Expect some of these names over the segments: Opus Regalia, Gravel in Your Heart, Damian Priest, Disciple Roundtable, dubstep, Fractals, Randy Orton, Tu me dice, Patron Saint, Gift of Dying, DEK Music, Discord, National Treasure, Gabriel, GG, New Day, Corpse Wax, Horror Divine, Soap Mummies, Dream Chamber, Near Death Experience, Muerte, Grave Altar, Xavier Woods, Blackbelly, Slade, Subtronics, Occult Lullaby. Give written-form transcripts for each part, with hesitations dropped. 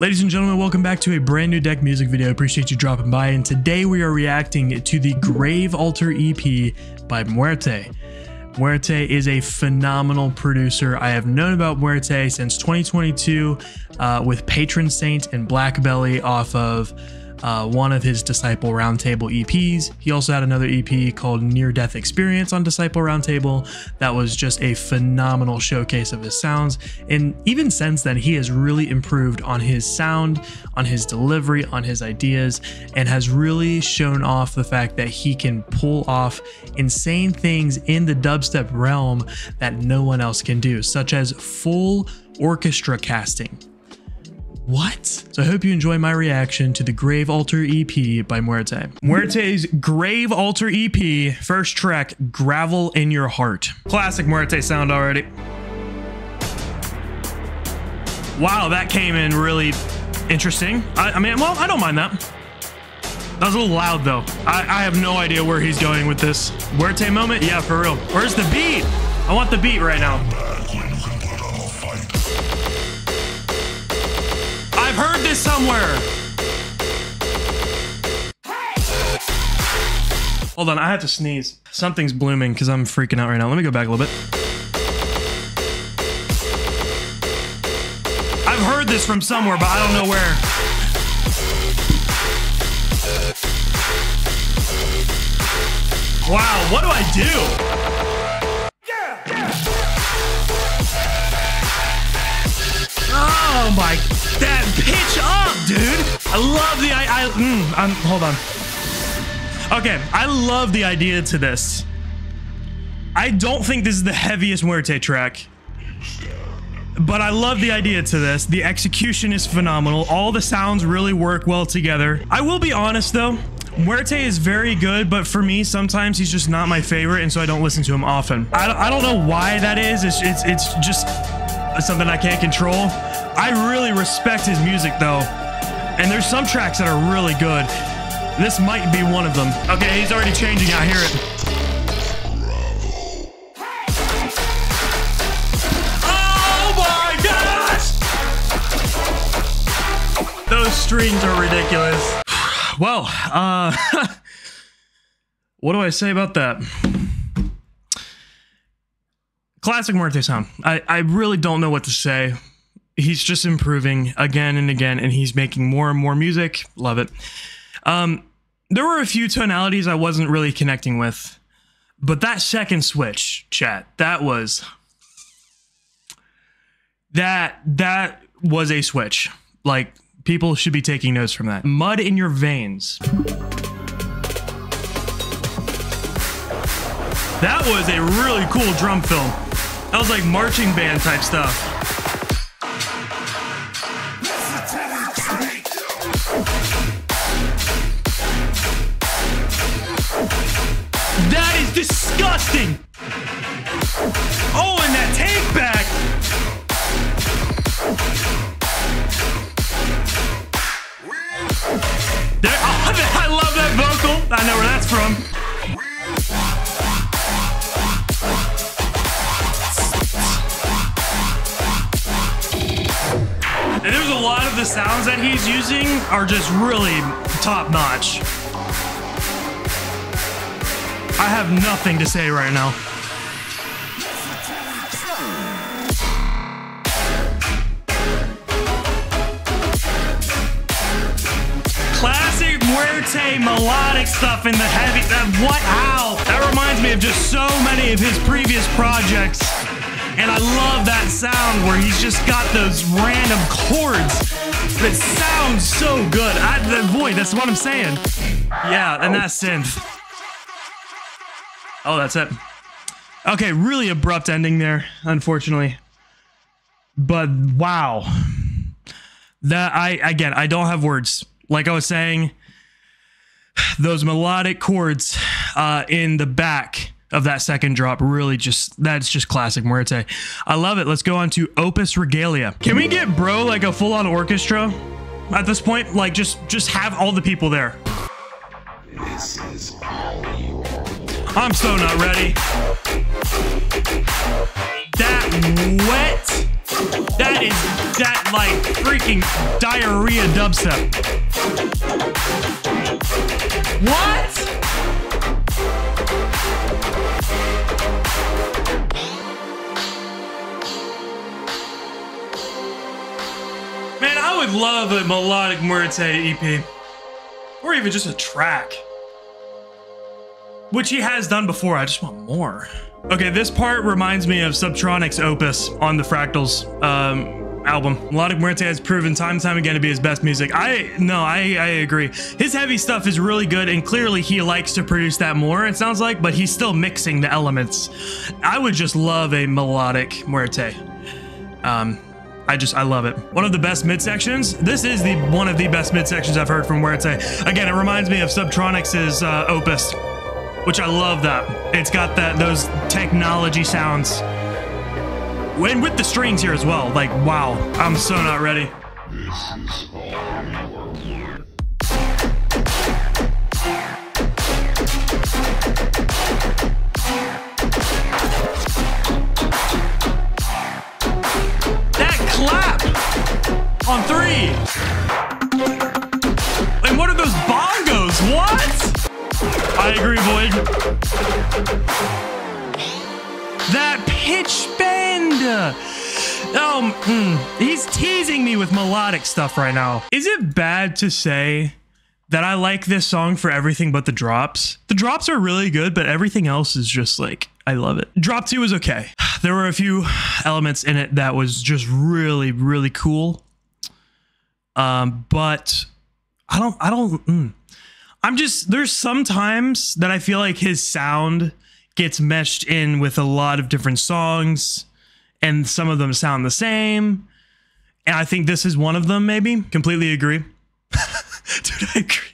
Ladies and gentlemen, welcome back to a brand new DEK Music video. Appreciate you dropping by, and today we are reacting to the Grave Altar EP by Muerte. Muerte is a phenomenal producer. I have known about Muerte since 2022 with Patron Saint and Blackbelly off of one of his Disciple Roundtable EPs. He also had another EP called Near Death Experience on Disciple Roundtable. That was just a phenomenal showcase of his sounds. And even since then, he has really improved on his sound, on his delivery, on his ideas, and has really shown off the fact that he can pull off insane things in the dubstep realm that no one else can do, such as full orchestra casting. What? So I hope you enjoy my reaction to the Grave Altar EP by Muerte. Muerte's Grave Altar EP, first track, Gravel in Your Heart. Classic Muerte sound already. Wow, that came in really interesting. I mean, well, I don't mind that. That was a little loud though. I have no idea where he's going with this. Muerte moment? Yeah, for real. Where's the beat? I want the beat right now. I've heard this somewhere. Hey. Hold on, I have to sneeze. Something's blooming because I'm freaking out right now. Let me go back a little bit. I've heard this from somewhere, but I don't know where. Wow, what do I do? Yeah. Yeah. Oh my God. That pitch up, dude. I love the hold on. Okay, I love the idea to this. I don't think this is the heaviest Muerte track, but I love the idea to this. The execution is phenomenal. All the sounds really work well together. I will be honest though, Muerte is very good, but for me, sometimes he's just not my favorite, and so I don't listen to him often. I don't know why that is. It's just something I can't control. I really respect his music though, and there's some tracks that are really good. This might be one of them. Okay, he's already changing. I hear it. Oh my gosh! Those strings are ridiculous. Well, what do I say about that? Classic Muerte sound. I really don't know what to say. He's just improving again and again, and he's making more and more music. Love it. There were a few tonalities I wasn't really connecting with, but that second switch, chat, that was a switch. Like, people should be taking notes from that. Mud in Your Veins. That was a really cool drum fill. That was like marching band type stuff. That is disgusting. Oh, and that take back. There, oh, I love that vocal. I know where that's from. And there's a lot of the sounds that he's using are just really top notch. I have nothing to say right now. Classic Muerte melodic stuff in the heavy. What? How? That reminds me of just so many of his previous projects. And I love that sound where he's just got those random chords that sound so good. Boy, that's what I'm saying. Yeah, and that synth. Oh, that's it. Okay, really abrupt ending there, unfortunately. But wow. That again, I don't have words. Like I was saying, those melodic chords in the back of that second drop really just, that's just classic Muerte. I love it. Let's go on to Opus Regalia. Can we get bro like a full-on orchestra at this point? Like just have all the people there. This is all you are. I'm so not ready. That wet That is that like freaking diarrhea dubstep. What? Man, I would love a melodic Muerte EP, or even just a track, which he has done before. I just want more. Okay, this part reminds me of Subtronics' Opus on the Fractals album. Melodic Muerte has proven time and time again to be his best music. I agree. His heavy stuff is really good, and clearly he likes to produce that more, it sounds like, but he's still mixing the elements. I would just love a melodic Muerte. I love it. One of the best midsections. This is one of the best midsections I've heard from Muerte. Again, it reminds me of Subtronics' Opus, which I love that. It's got those technology sounds. And with the strings here as well, like, wow, I'm so not ready. This is all your work. That clap on 3. And what are those bongos? What? I agree, Void. That pitch bend. He's teasing me with melodic stuff right now. Is it bad to say that I like this song for everything but the drops? The drops are really good, but everything else is just like, I love it. Drop 2 is okay. There were a few elements in it that was just really, really cool. But there's sometimes that I feel like his sound gets meshed in with a lot of different songs, and some of them sound the same. And I think this is one of them, maybe. Completely agree. Dude, I agree.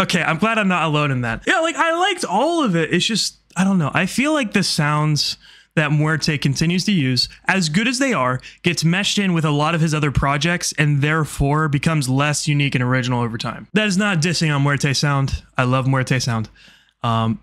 Okay, I'm glad I'm not alone in that. Yeah, like, I liked all of it. It's just, I don't know. I feel like the sounds that Muerte continues to use, as good as they are, gets meshed in with a lot of his other projects, and therefore becomes less unique and original over time. That is not dissing on Muerte sound. I love Muerte sound.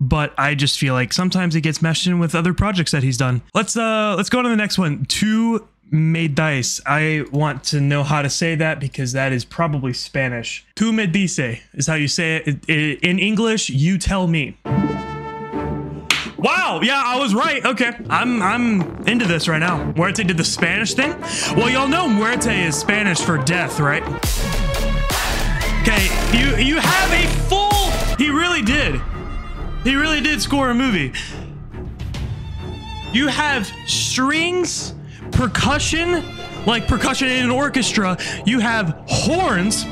But I just feel like sometimes it gets meshed in with other projects that he's done. Let's go on to the next one. Tu me dice. I want to know how to say that, because that is probably Spanish. Tu me dice is how you say it. In English, you tell me. Wow, yeah, I was right. Okay, I'm into this right now. Muerte did the Spanish thing. Well, y'all know Muerte is Spanish for death, right? Okay, you have a full... He really did. He really did score a movie. You have strings, percussion, like percussion in an orchestra. You have horns.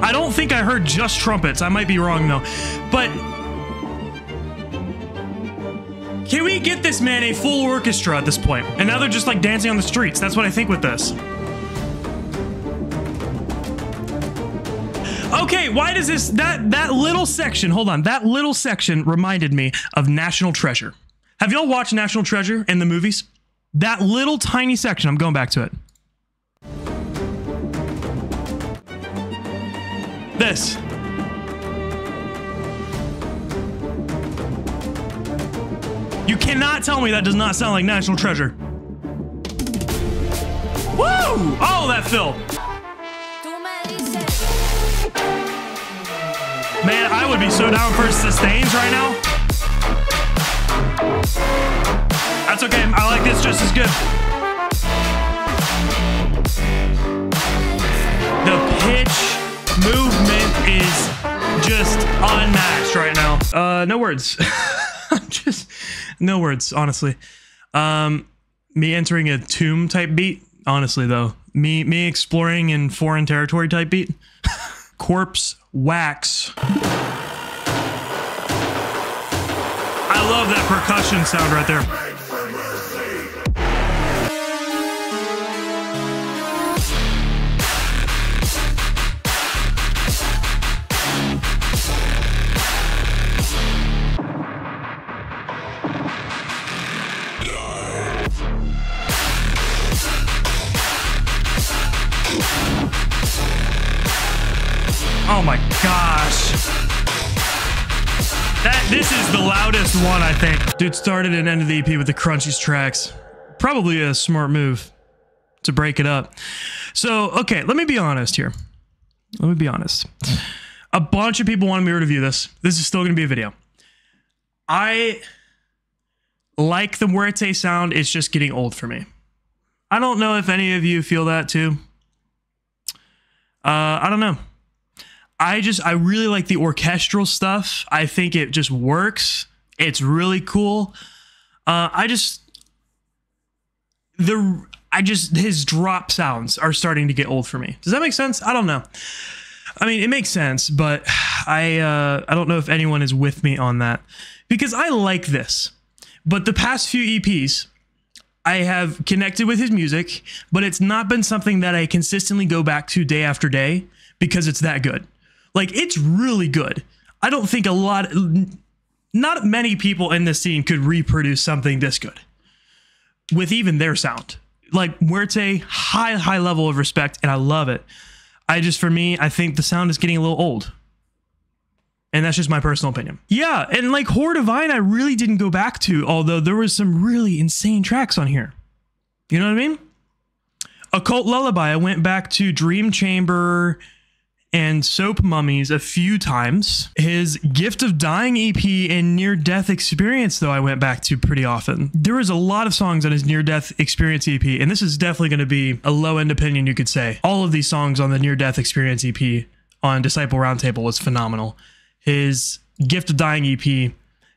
I don't think I heard just trumpets. I might be wrong though. But can we get this man a full orchestra at this point? And now they're just like dancing on the streets. That's what I think with this. Okay, why does this... That little section, hold on. That little section reminded me of National Treasure. Have y'all watched National Treasure in the movies? That little tiny section, I'm going back to it. This. You cannot tell me that does not sound like National Treasure. Woo! Oh, that fill. Man, I would be so down for sustains right now. That's okay. I like this just as good. The pitch movement is just unmatched right now. No words. Just no words, honestly. Me entering a tomb type beat, honestly though. Me exploring in foreign territory type beat. Corpse Wax. I love that percussion sound right there. Oh my gosh. This is the loudest one, I think. Dude started and ended the EP with the crunchiest tracks. Probably a smart move. to break it up. So, okay, let me be honest here. Let me be honest. A bunch of people wanted me to review this. This is still going to be a video. I like the Muerte sound. It's just getting old for me. I don't know if any of you feel that too. I don't know. I really like the orchestral stuff. I think it just works. It's really cool. His drop sounds are starting to get old for me. Does that make sense? I don't know. I mean, it makes sense, but I don't know if anyone is with me on that, because I like this, but the past few EPs I have connected with his music, but it's not been something that I consistently go back to day after day because it's that good. Like, it's really good. I don't think not many people in this scene could reproduce something this good with even their sound. Like, Muerte, high level of respect, and I love it. For me, I think the sound is getting a little old. And that's just my personal opinion. Yeah, and like Horror Divine, I really didn't go back to, although there was some really insane tracks on here. You know what I mean? Occult Lullaby, I went back to Dream Chamber and Soap Mummies a few times. His Gift of Dying EP and Near Death Experience, though, I went back to pretty often. There was a lot of songs on his Near Death Experience EP, and this is definitely going to be a low-end opinion, you could say. All of these songs on the Near Death Experience EP on Disciple Roundtable was phenomenal. His Gift of Dying EP,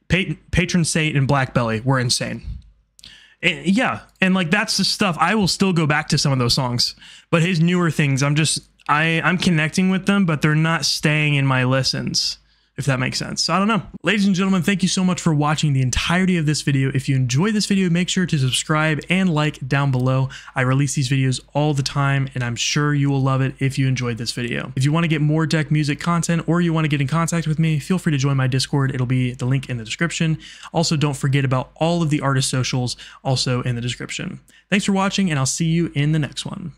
Patron Saint, and Blackbelly were insane. And yeah, and like, that's the stuff. I will still go back to some of those songs, but his newer things, I'm connecting with them, but they're not staying in my listens, if that makes sense. So I don't know. Ladies and gentlemen, thank you so much for watching the entirety of this video. If you enjoyed this video, make sure to subscribe and like down below. I release these videos all the time, and I'm sure you will love it if you enjoyed this video. If you want to get more DEK Music content, or you want to get in contact with me, feel free to join my Discord. It'll be the link in the description. Also, don't forget about all of the artist socials also in the description. Thanks for watching, and I'll see you in the next one.